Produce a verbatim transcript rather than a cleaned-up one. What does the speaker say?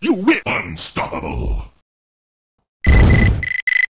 You win! Unstoppable!